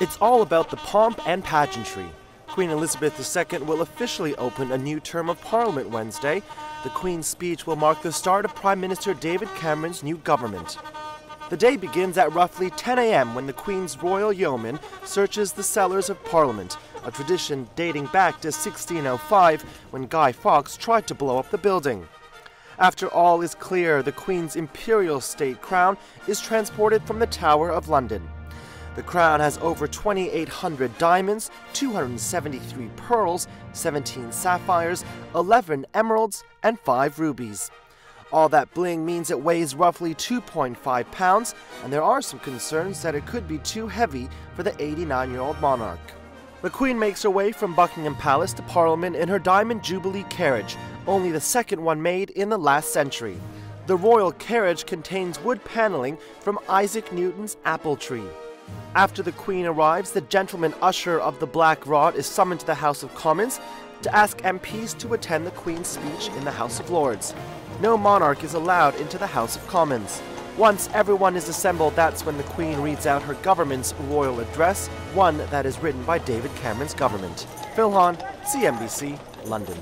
It's all about the pomp and pageantry. Queen Elizabeth II will officially open a new term of Parliament Wednesday. The Queen's speech will mark the start of Prime Minister David Cameron's new government. The day begins at roughly 10 a.m. when the Queen's Royal Yeoman searches the cellars of Parliament, a tradition dating back to 1605 when Guy Fawkes tried to blow up the building. After all is clear, the Queen's imperial state crown is transported from the Tower of London. The crown has over 2,800 diamonds, 273 pearls, 17 sapphires, 11 emeralds, and 5 rubies. All that bling means it weighs roughly 2.5 pounds, and there are some concerns that it could be too heavy for the 89-year-old monarch. The Queen makes her way from Buckingham Palace to Parliament in her Diamond Jubilee carriage, only the second one made in the last century. The royal carriage contains wood paneling from Isaac Newton's apple tree. After the Queen arrives, the gentleman usher of the Black Rod is summoned to the House of Commons to ask MPs to attend the Queen's speech in the House of Lords. No monarch is allowed into the House of Commons. Once everyone is assembled, that's when the Queen reads out her government's royal address, one that is written by David Cameron's government. Phil Han, CNBC, London.